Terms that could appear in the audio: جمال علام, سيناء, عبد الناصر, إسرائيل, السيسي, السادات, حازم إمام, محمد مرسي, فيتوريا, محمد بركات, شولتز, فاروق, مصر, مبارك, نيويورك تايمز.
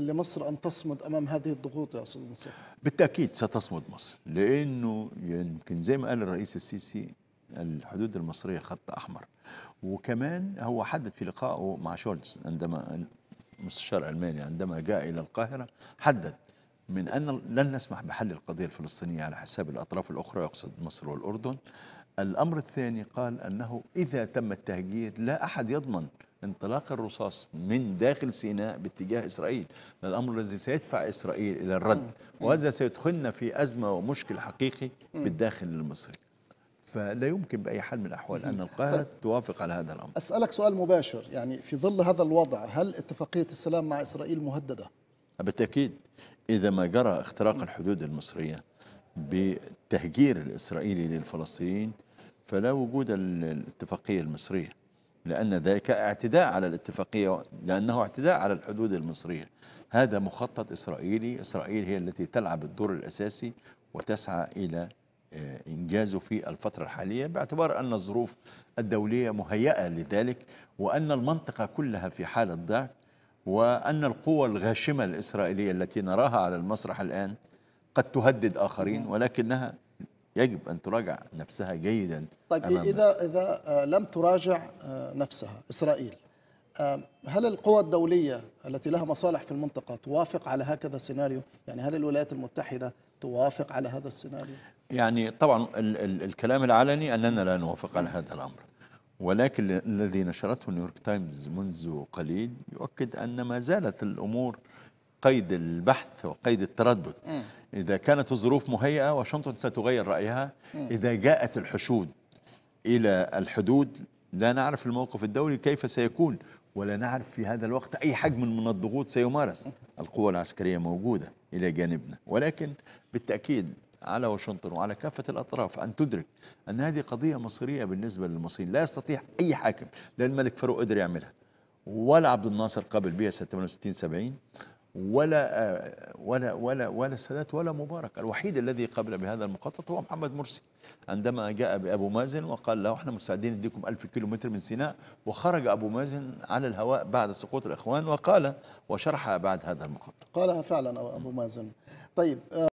لمصر أن تصمد أمام هذه الضغوط يا أستاذ نصر؟ بالتأكيد ستصمد مصر، لأنه يمكن زي ما قال الرئيس السيسي الحدود المصرية خط أحمر، وكمان هو حدد في لقائه مع شولتز عندما المستشار الألماني عندما جاء إلى القاهرة حدد من أن لن نسمح بحل القضية الفلسطينية على حساب الأطراف الأخرى، يقصد مصر والأردن. الأمر الثاني قال أنه إذا تم التهجير لا أحد يضمن انطلاق الرصاص من داخل سيناء باتجاه إسرائيل، الأمر الذي سيدفع إسرائيل إلى الرد، وهذا سيدخلنا في أزمة ومشكل حقيقي بالداخل المصري، فلا يمكن بأي حال من الأحوال أن القاهرة توافق على هذا الأمر. أسألك سؤال مباشر، يعني في ظل هذا الوضع هل اتفاقية السلام مع إسرائيل مهددة؟ بالتأكيد، إذا ما جرى اختراق الحدود المصرية بالتهجير الإسرائيلي للفلسطينيين فلا وجود الاتفاقية المصرية، لأن ذلك اعتداء على الاتفاقية، لأنه اعتداء على الحدود المصرية. هذا مخطط إسرائيلي، إسرائيل هي التي تلعب الدور الأساسي وتسعى إلى إنجازه في الفترة الحالية باعتبار أن الظروف الدولية مهيئة لذلك، وأن المنطقة كلها في حالة ضعف، وأن القوى الغاشمة الإسرائيلية التي نراها على المسرح الآن قد تهدد آخرين، ولكنها يجب أن تراجع نفسها جيدا. طيب إذا لم تراجع نفسها إسرائيل، هل القوى الدولية التي لها مصالح في المنطقة توافق على هكذا سيناريو؟ يعني هل الولايات المتحدة توافق على هذا السيناريو؟ يعني طبعا الكلام العلني أننا لا نوافق على هذا الأمر، ولكن الذي نشرته نيويورك تايمز منذ قليل يؤكد أن ما زالت الأمور قيد البحث وقيد التردد. إذا كانت الظروف مهيئة واشنطن ستغير رأيها، إذا جاءت الحشود إلى الحدود لا نعرف الموقف الدولي كيف سيكون، ولا نعرف في هذا الوقت أي حجم من الضغوط سيمارس. القوى العسكرية موجودة إلى جانبنا، ولكن بالتأكيد على واشنطن وعلى كافة الأطراف أن تدرك أن هذه قضية مصرية بالنسبة للمصريين، لا يستطيع أي حاكم، لا الملك فاروق قدر يعملها، ولا عبد الناصر قابل بها سنة 68 70، ولا ولا ولا ولا السادات ولا مبارك. الوحيد الذي قبل بهذا المخطط هو محمد مرسي عندما جاء بأبو مازن وقال له احنا مستعدين نديكم 1000 كيلو متر من سيناء، وخرج أبو مازن على الهواء بعد سقوط الإخوان وقال وشرح بعد هذا المخطط، قالها فعلا أبو مازن. طيب